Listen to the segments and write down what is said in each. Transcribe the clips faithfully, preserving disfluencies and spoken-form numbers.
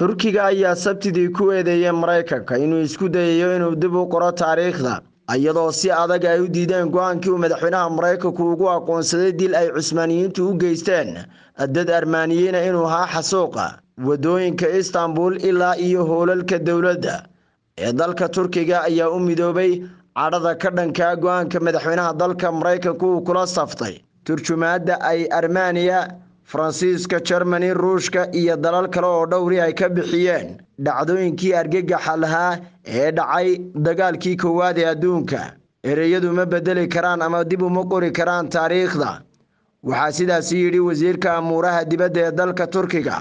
Turkiga ayaa sabtidii ku eedeeyay Mareykanka inuu isku dayayo inuu dib u qoro taariikhda ayadoo si adag ay u diideen go'aankii madaxweynaha Mareykanka uu ugu aqoonsaday dil ay Cusmaaniyiintu u geysteen dad Armaaniyiin inuu ahaa xasuuqa wadooyinka Istanbul ilaa iyo hoolalka dawladda ee dalka Turkiga ayaa u midoobay cadada ka dhanka go'aanka madaxweynaha dalka Mareykanka uu kula saftay turjumaadda ay Armaaniya Francisca Kaczmiren Rushka iyo dalal kale oo dhowri ay ka bixiyeen dhacdooyinkii argagaxa lahaa ee dhacay dagaalkii koowaad ee adduunka ereyadu ma bedeli karaan ama dib uma qori karaan taariikhda waxaa sidaas yiri wasiirka amuuraha dibadda ee dalka Turkiga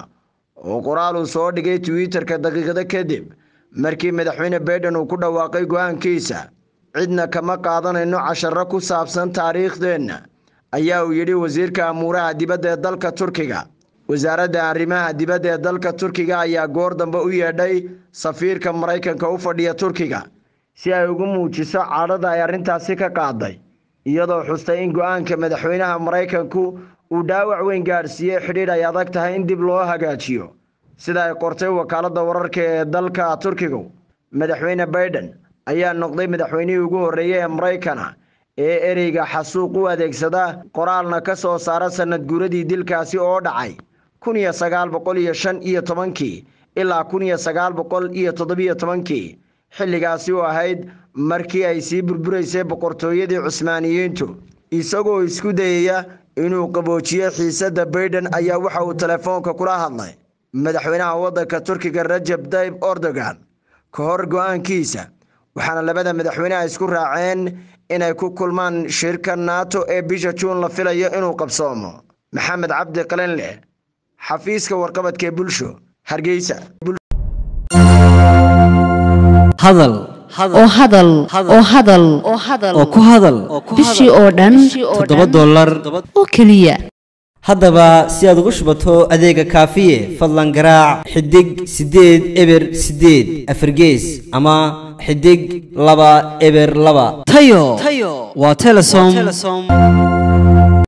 oo qoraal uu soo dhigay Twitter-ka daqiiqada kadib markii madaxweyne Biden uu ku dhawaaqay go'aankiisa cidna kama qaadanayno casharro ku saabsan taariikhdeenna ayaa uu yiri wasiirka amuuraha dibadda ee dalka Turkiga wasaaradda arrimaha dibadda ee dalka Turkiga ayaa goor dambe u yeedhay safiirka Mareykanka u fadhiya Turkiga si ay ugu muujiso caadada ay arrintaasi ka qaaday iyadoo xustay in go'aanka madaxweynaha Mareykanka uu dhaawac weyn gaarsiiyay xiriir ay adag tahay in dib loo hagaajiyo sida ay qortay wakaaladda wararka ee dalka Turkiga madaxweyne Biden ayaa noqday madaxweynihii ugu horeeyay ee Mareykanka ee ereyga xasuuq u adeegsada qoraalna ka soo saara sanad guuradii dilkaasi oo dhacay kun iyo sagaal boqol iyo shan iyo toban ilaa kun iyo sagaal boqol iyo toddoba iyo toban xilligaasi oo ahayd markii ay sii burbureysay boqortooyadii Cusmaaniyiintu isagoo isku dayaya inuu qaboojiyo xiisadda Biden ayaa waxa uu telefoonka kula hadlay madaxweynaha waddanka Turkiga Recep Tayyip Erdogan ka hor go'aankiisa waxaana labada madaxweyne isku raaceen inay ku kulmaan shirka NATO ee bisha June la filayo inuu qabsoomo Maxamed Cabdi Qalin leh xafiiska warqabadka bulsho Hargeysa hadal oo hadal oo hadal oo hadal oo ku hadal bishii oo dhan todoba dollar oo kaliya haddaba si aad ugu shubato adeega kaafiye fadlan garaac xidig siddeed eber siddeed afargees ama xidig laba eber laba tayo waa telesom.